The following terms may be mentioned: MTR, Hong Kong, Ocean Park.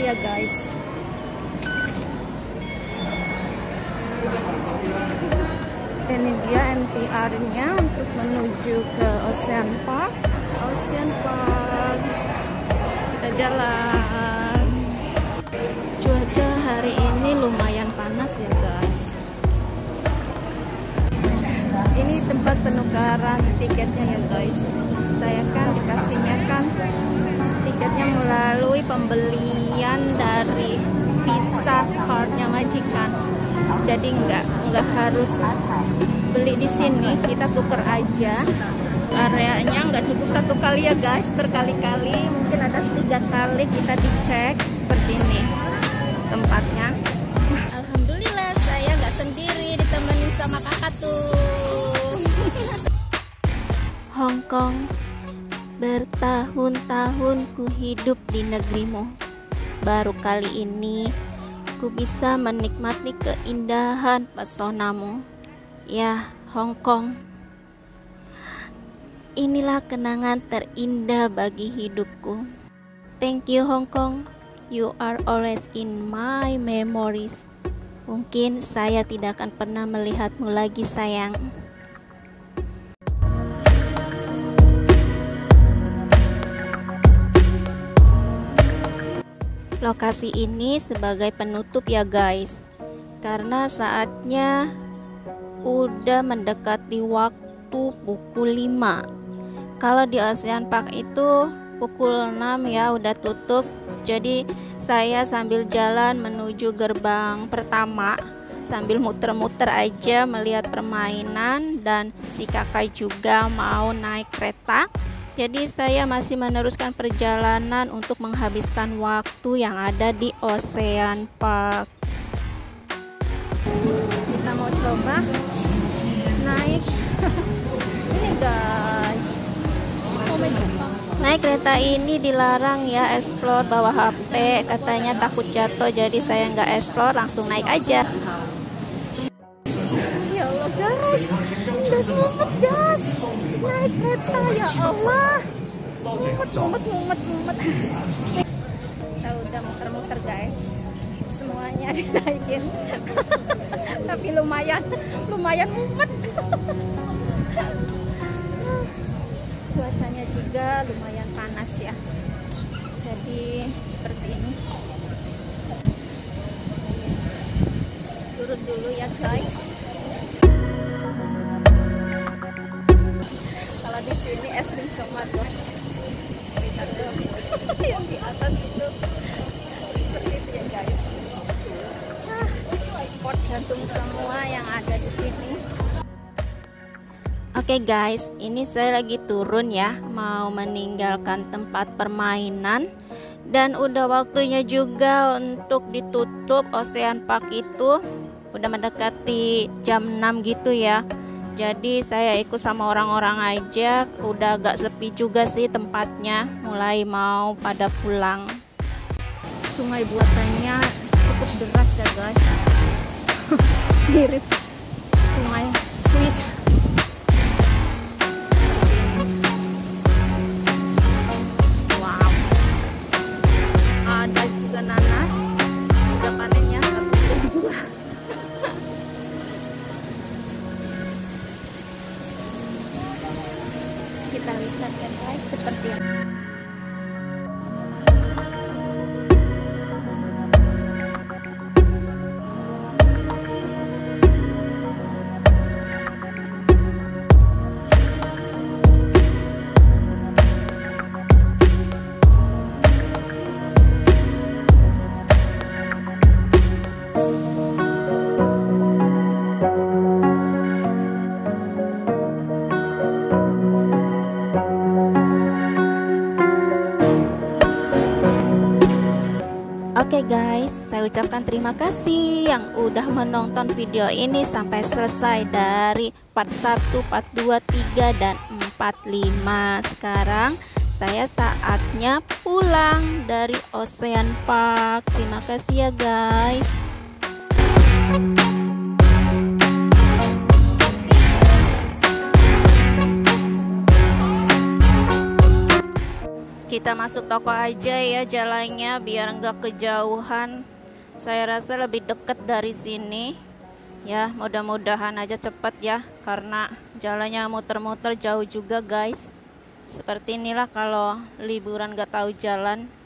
ya guys. Ini dia MTR-nya untuk menuju ke Ocean Park. Kita jalan. Cuaca hari ini lumayan panas ya guys. Ini tempat penukaran tiketnya ya guys. Saya kan dikasihnya kan tiketnya melalui pembelian dari Visa cardnya majikan. Jadi nggak harus beli di sini, kita tuker aja. Areanya nggak cukup satu kali ya guys, berkali-kali, mungkin ada 3 kali kita dicek seperti ini tempatnya. Alhamdulillah saya nggak sendiri, ditemenin sama kakak tuh. Hong Kong, bertahun-tahun ku hidup di negerimu, baru kali ini ku bisa menikmati keindahan pesonamu. Ya, Hong Kong. Inilah kenangan terindah bagi hidupku. Thank you Hong Kong. You are always in my memories. Mungkin saya tidak akan pernah melihatmu lagi, sayang. Lokasi ini sebagai penutup ya guys, karena saatnya udah mendekati waktu pukul 5. Kalau di Ocean Park itu pukul 6 ya udah tutup. Jadi saya sambil jalan menuju gerbang pertama, sambil muter-muter aja melihat permainan, dan si kakak juga mau naik kereta. Jadi saya masih meneruskan perjalanan untuk menghabiskan waktu yang ada di Ocean Park. Kita mau coba naik ini guys. Naik kereta ini dilarang ya, explore bawa HP, katanya takut jatuh. Jadi saya nggak explore, langsung naik aja. Ya Allah guys, naik kereta ya Allah, mumet. Kita udah muter-muter guys, semuanya dinaikin, tapi lumayan mumet. Cuacanya juga lumayan panas ya, jadi seperti ini. Turun dulu ya guys. Di sini es krim semua tuh. Yang di atas itu seperti itu ya guys. Spot jantung semua yang ada di sini. Oke guys, ini saya lagi turun ya, mau meninggalkan tempat permainan, dan udah waktunya juga untuk ditutup Ocean Park itu. Udah mendekati jam 6 gitu ya. Jadi saya ikut sama orang-orang aja, udah agak sepi juga sih tempatnya, mulai mau pada pulang. Sungai buatannya cukup deras ya guys. Mirip sungai Swiss. Wow. Ada juga nanas, udah panennya 1 jam juga. Kita lihat ya guys, seperti ini. Oke guys, saya ucapkan terima kasih yang udah menonton video ini sampai selesai, dari part 1, part 2, 3, dan 4, 5. Sekarang saya saatnya pulang dari Ocean Park. Terima kasih ya guys. Kita masuk toko aja ya jalannya biar enggak kejauhan. Saya rasa lebih dekat dari sini. Ya, mudah-mudahan aja cepat ya, karena jalannya muter-muter jauh juga, guys. Seperti inilah kalau liburan gak tahu jalan.